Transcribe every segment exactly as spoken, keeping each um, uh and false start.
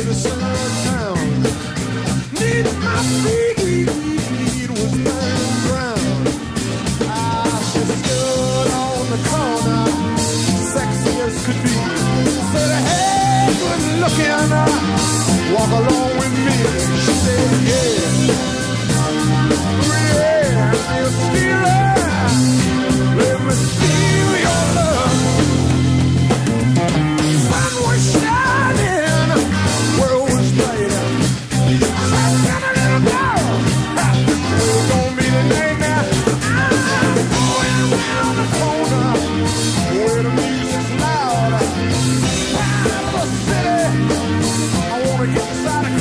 to the sundown. Need my feet was burning ground. I should have stood on the corner, sexy as could be. Said, hey, good looking, walk along with me. She said, yeah, yeah, feel stealing. Let me steal your love. Sun was shining, world was bright. Out of the city, I wanna get inside of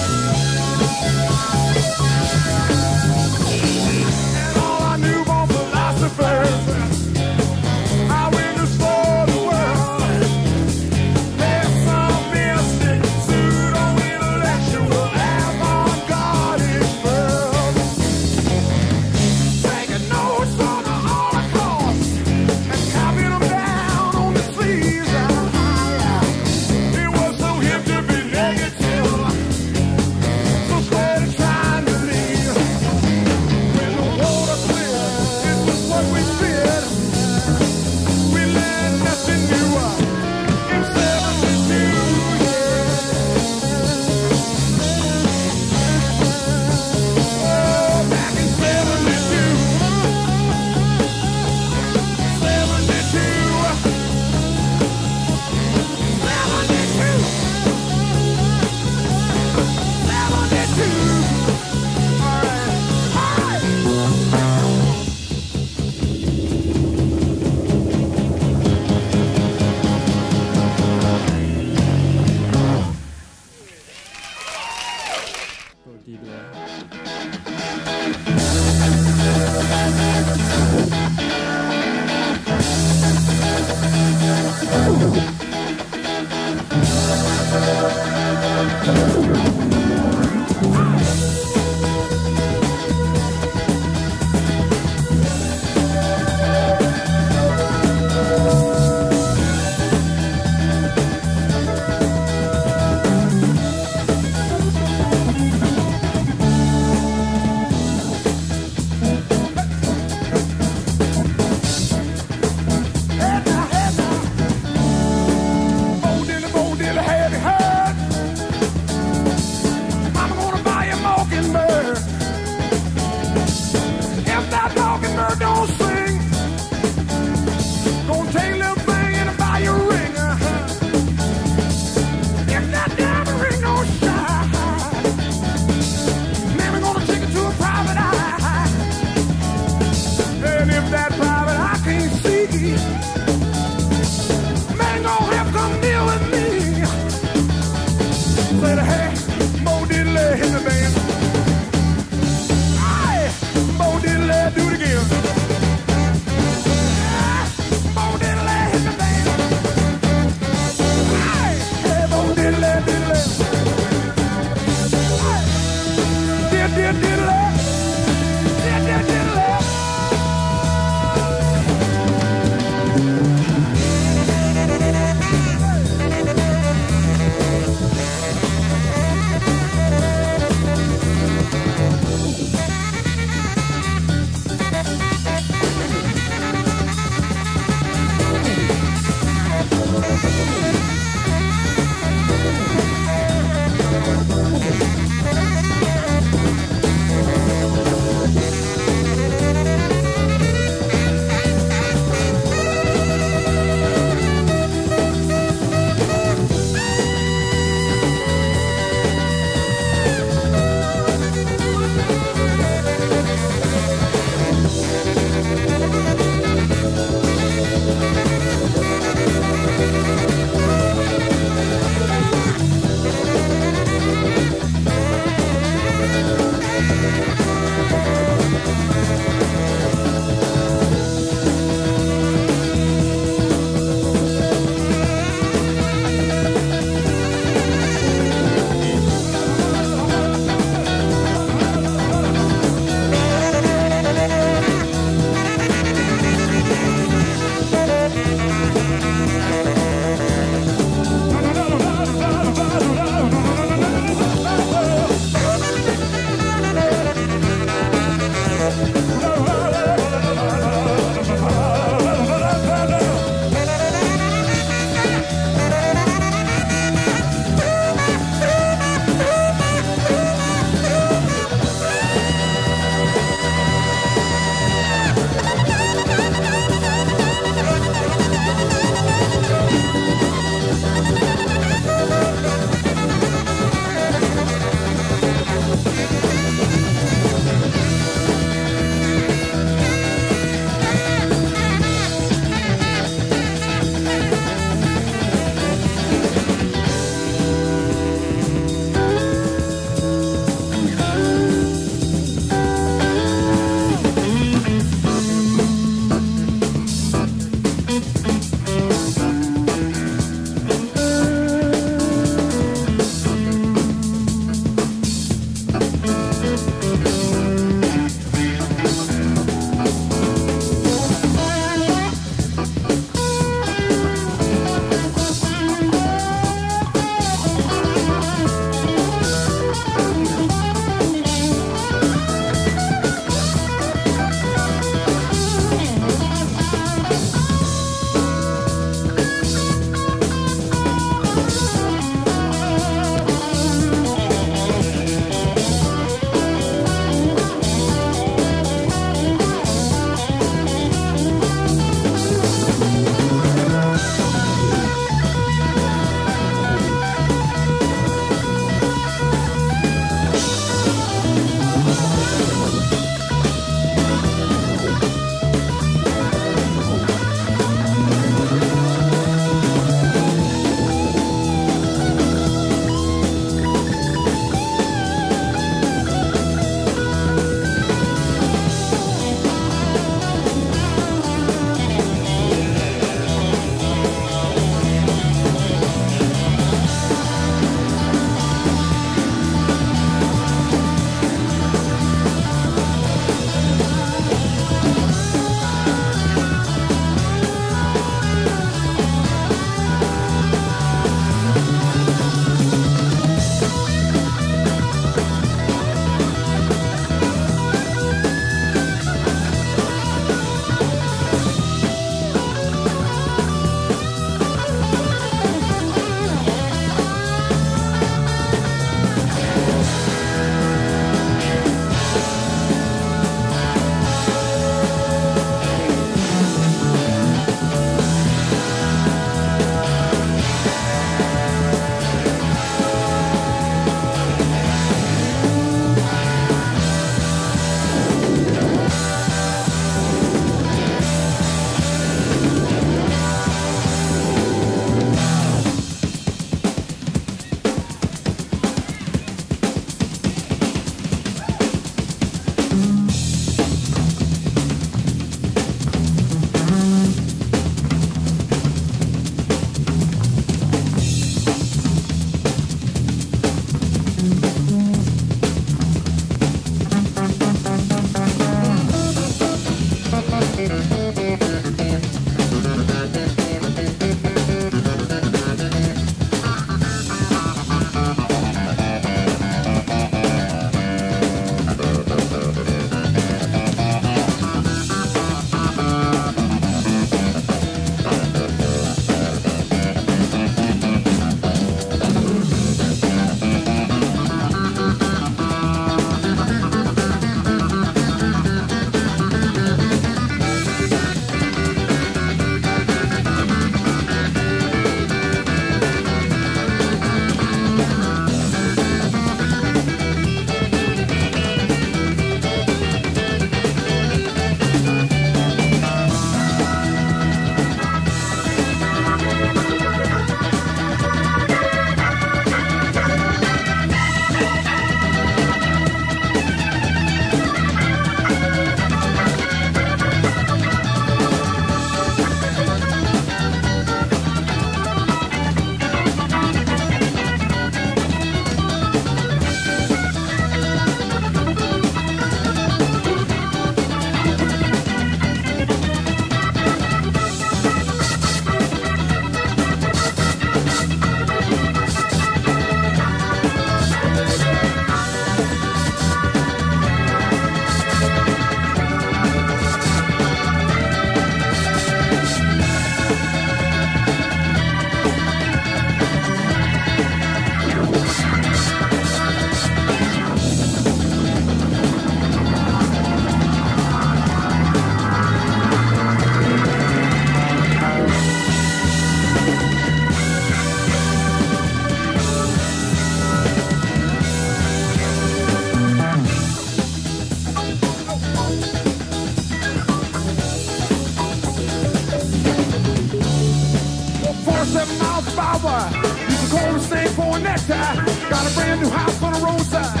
seven miles per hour. Used to call the same for a necktie. Got a brand new house on the roadside.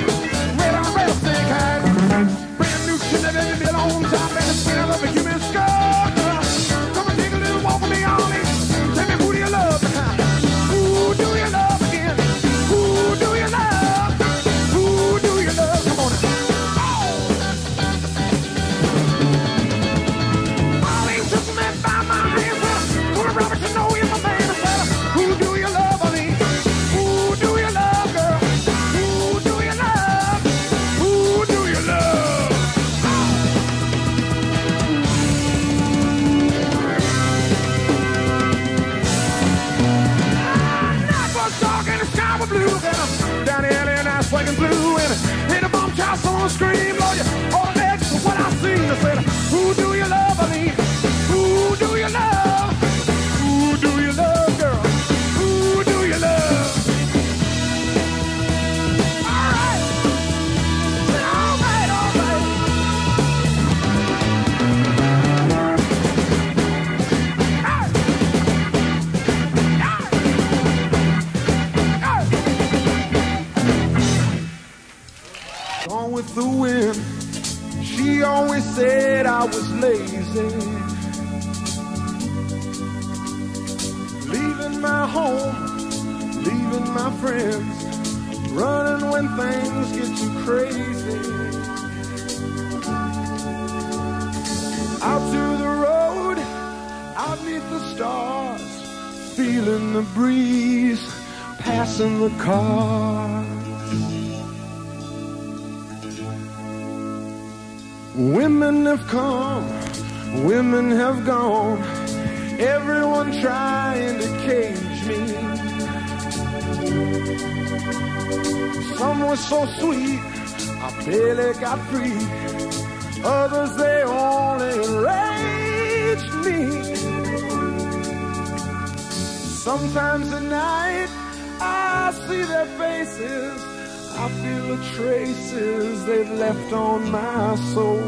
Red on red thing hat. Brand new shit that ended it on top. And the smell of a human skull. Come and take a little walk with me, Ollie. Tell me who do you love? Who do you love again? Who do you love? Who do you love? Come on. Oh! Ollie just met by my answer. Put a rubber to know you. Black and blue, and in a bomb child someone scream, Lord, you're all next to what I see. I said, who do you love, honey? Who do you love? Who do you love, girl? Who do you love? All right, all right, all right. All right. All right. Gone with the wind. She always said I was lazy. Leaving my home, leaving my friends, running when things get too crazy. Out to the road, out neath the stars, feeling the breeze, passing the cars. Women have come, women have gone, everyone trying to cage me. Some were so sweet, I barely got free. Others, they only enraged me. Sometimes at night, I see their faces. I feel the traces they've left on my soul.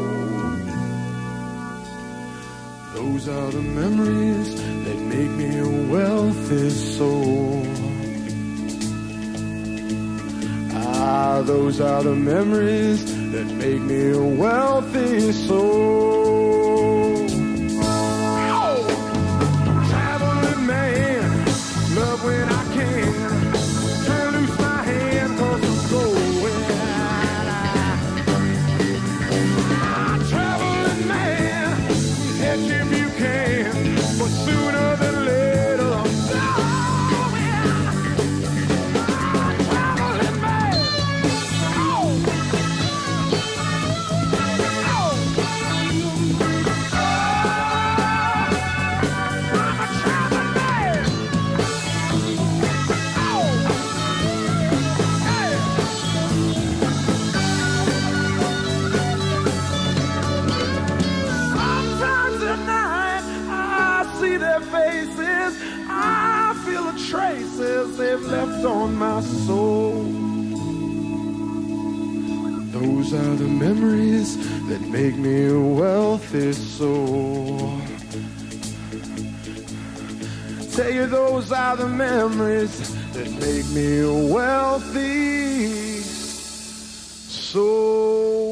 Those are the memories that make me a wealthy soul. Ah, those are the memories that make me a wealthy soul. Oh! Traveling man, love when I can. Traces they've left on my soul. Those are the memories that make me a wealthy soul. Tell you, those are the memories that make me a wealthy soul.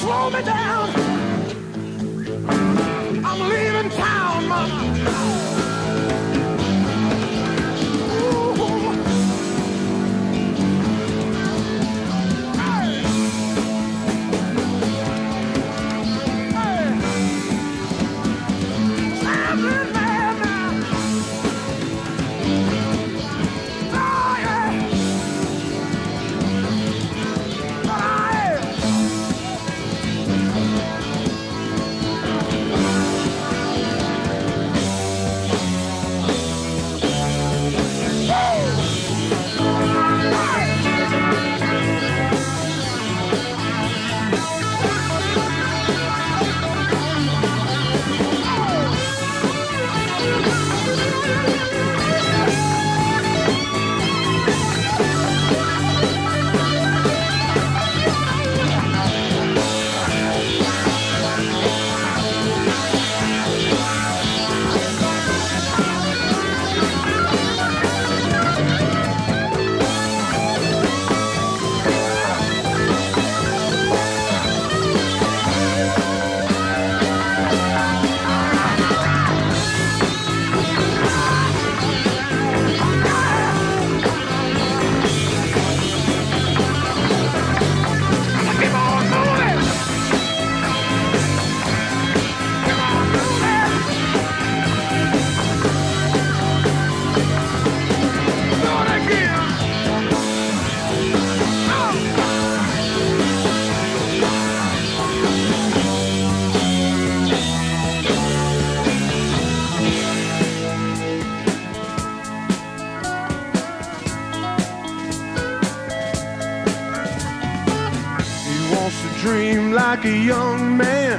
Slow me down. I'm leaving town, mama. Hey. Hey. Traveling man now. Oh, yeah. Oh, like a young man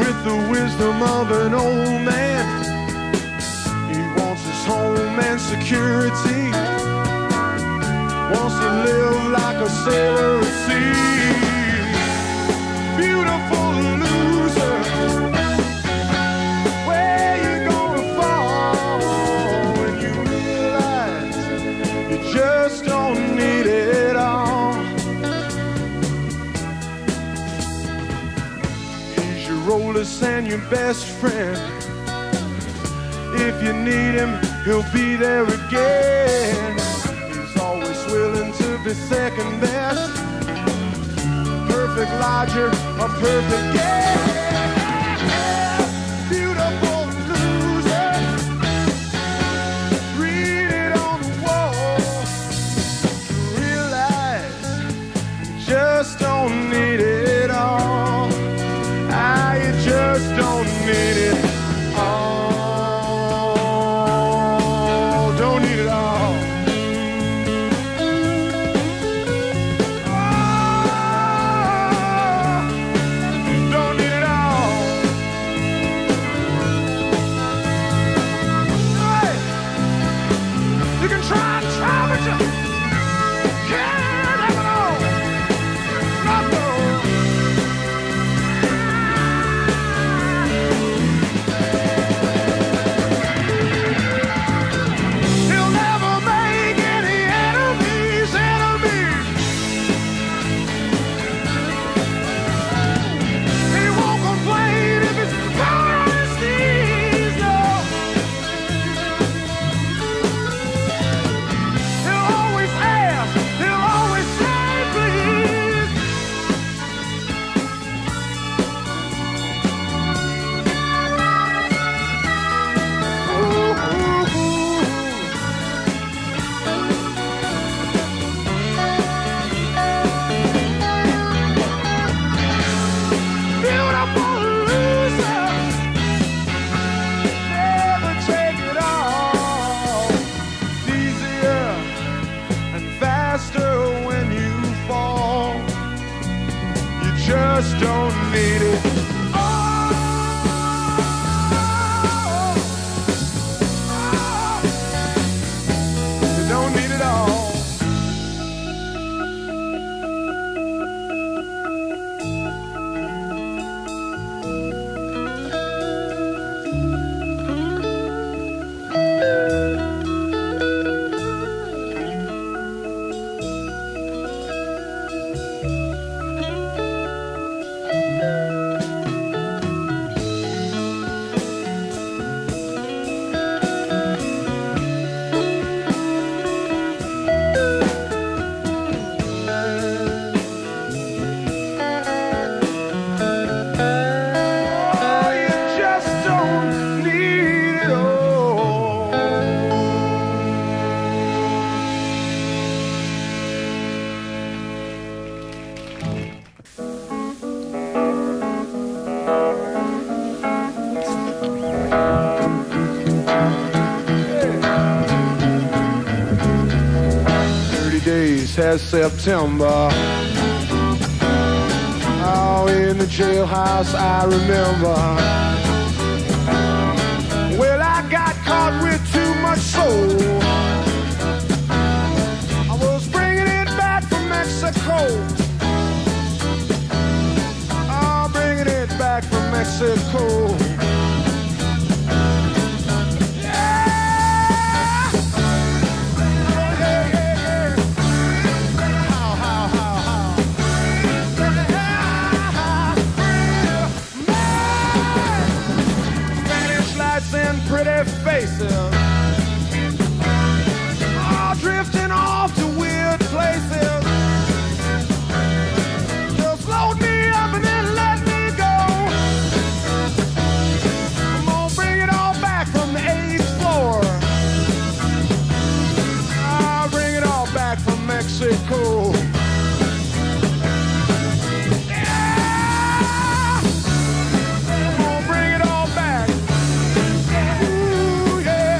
with the wisdom of an old man. He wants his home and security, wants to live like a sailor at sea. Beautiful loser. And your best friend, if you need him, he'll be there again. He's always willing to be second best, perfect lodger, a perfect guest. Has September. Oh, in the jailhouse I remember. Well, I got caught with too much soul. I was bringing it back from Mexico. Oh, bringing it back from Mexico. Oh, drifting off to weird places. Just load me up and then let me go. I'm gonna bring it all back from the eighth floor. I'll bring it all back from Mexico. Yeah, I'm gonna bring it all back. Ooh, yeah.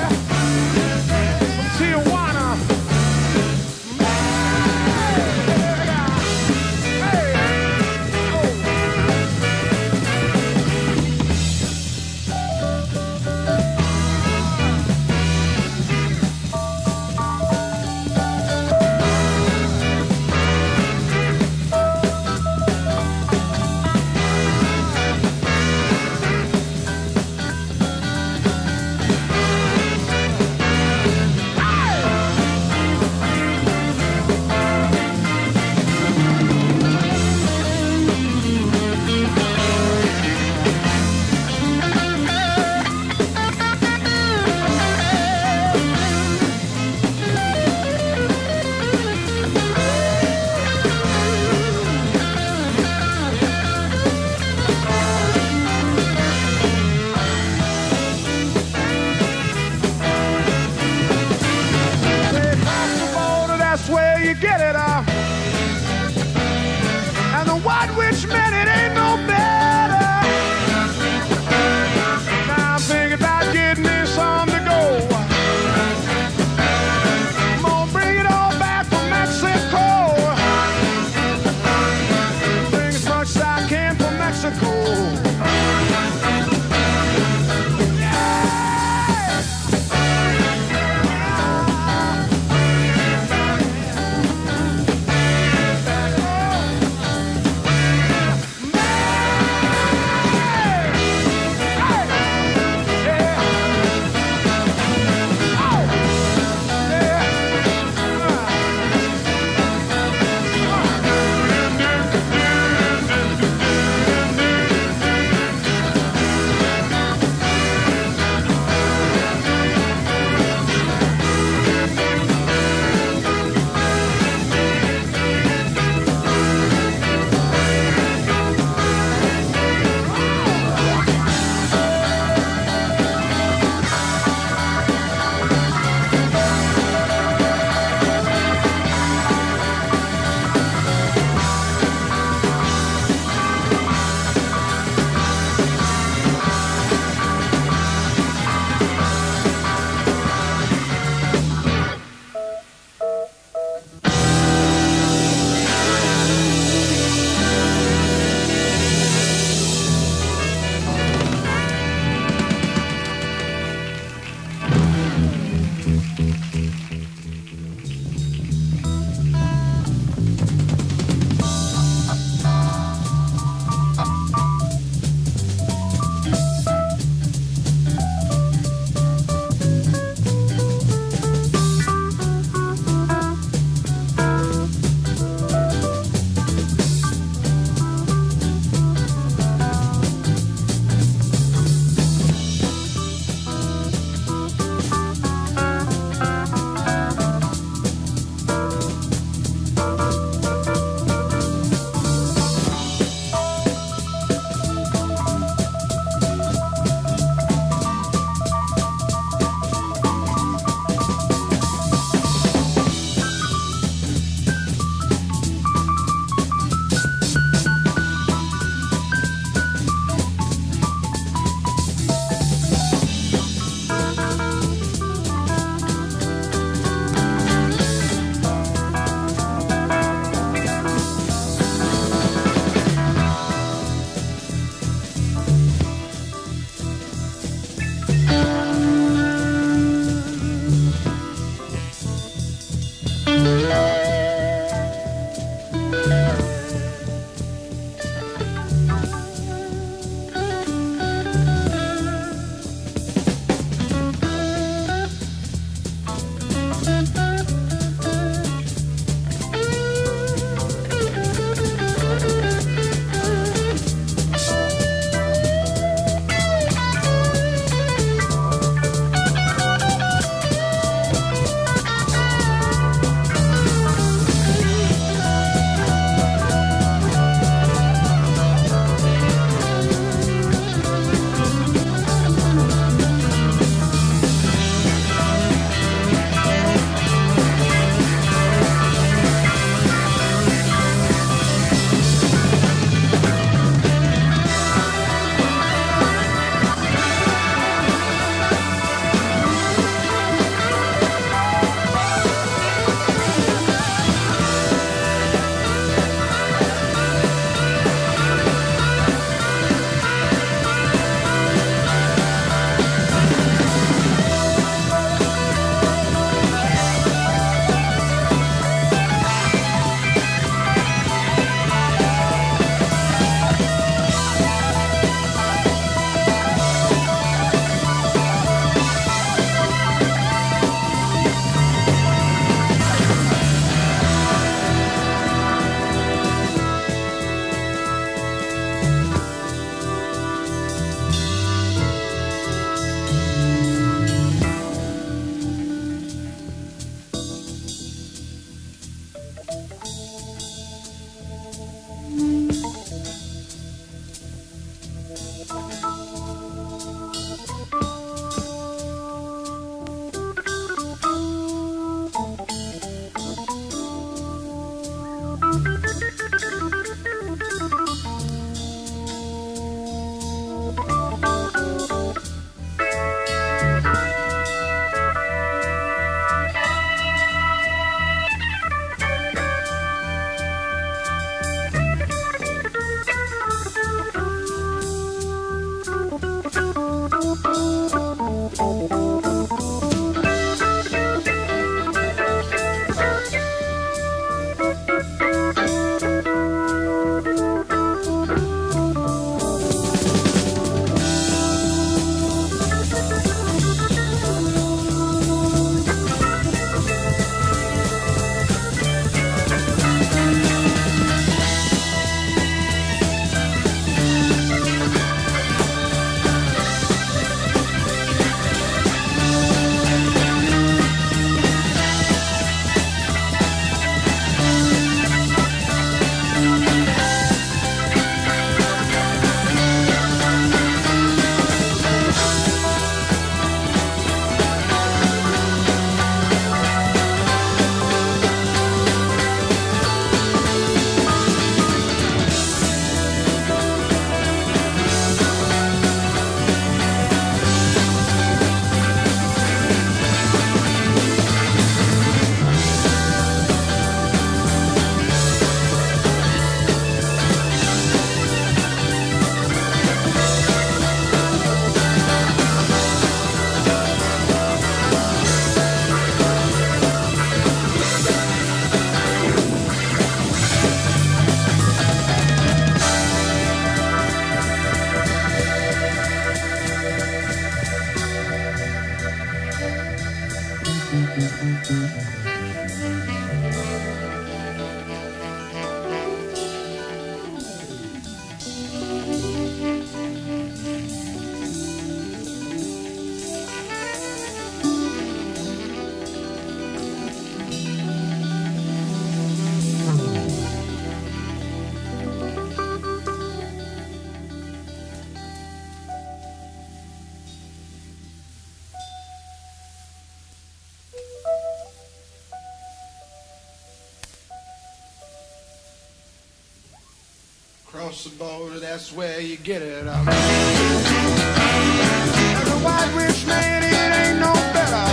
Cross the border, that's where you get it. I'm as a white rich man, it ain't no better.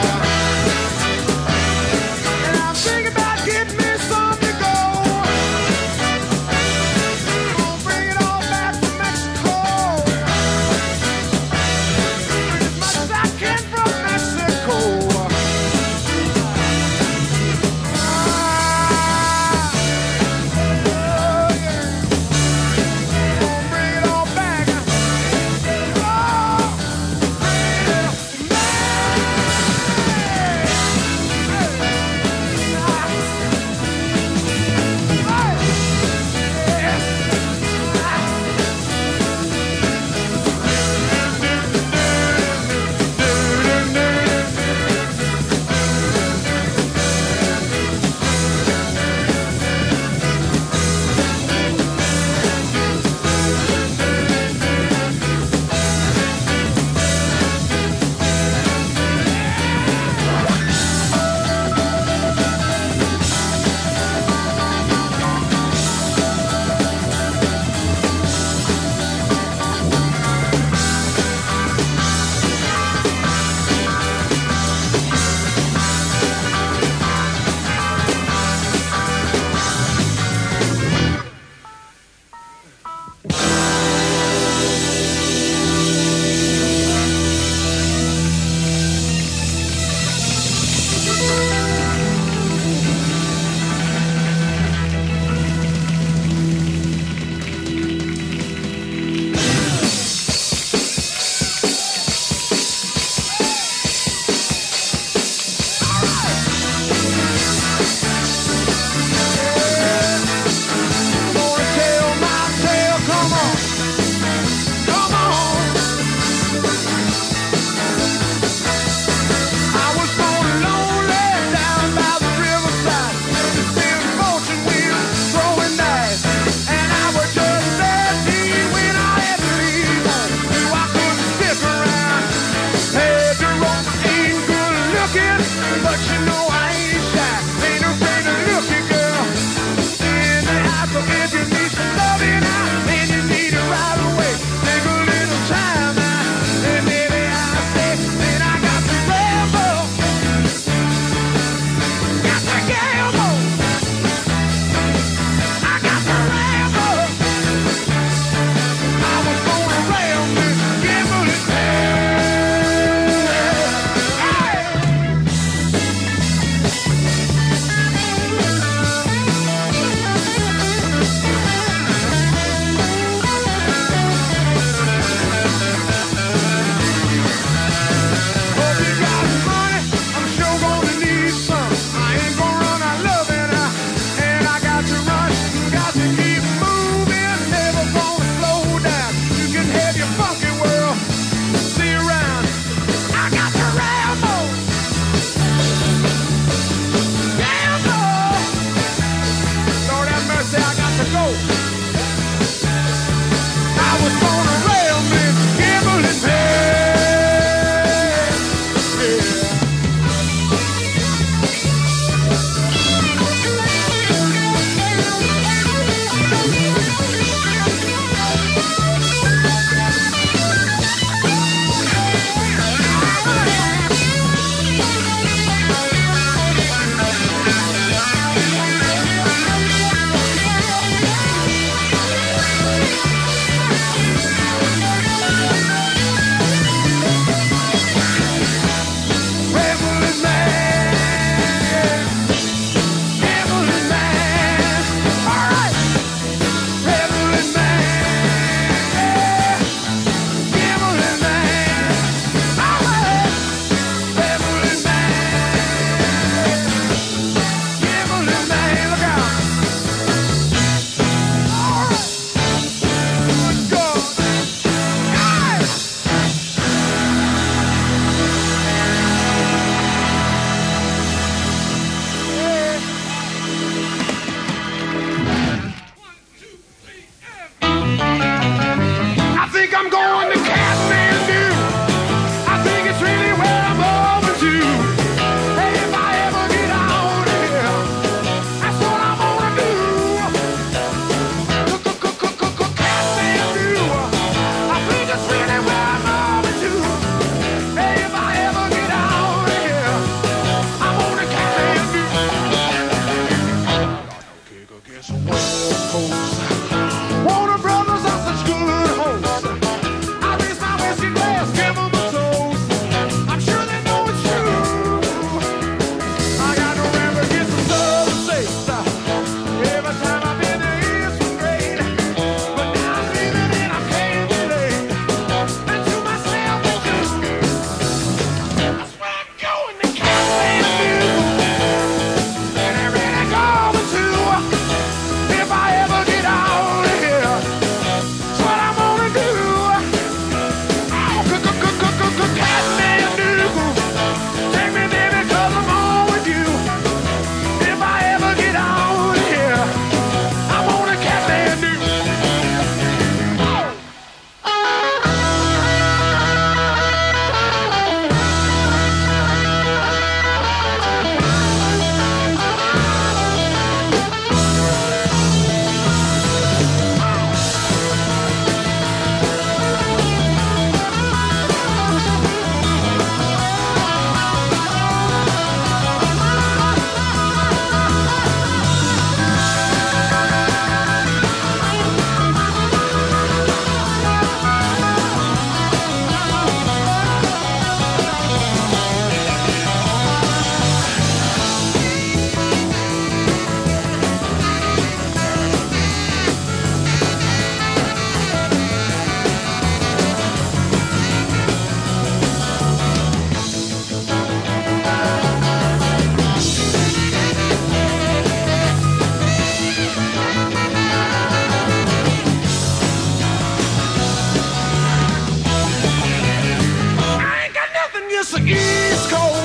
And I'm thinking about getting me some to go. I'm gonna bring it all back to Mexico. Bring as much as I can from Mexico. Ah, oh yeah. Bring it all back. It's the East Coast.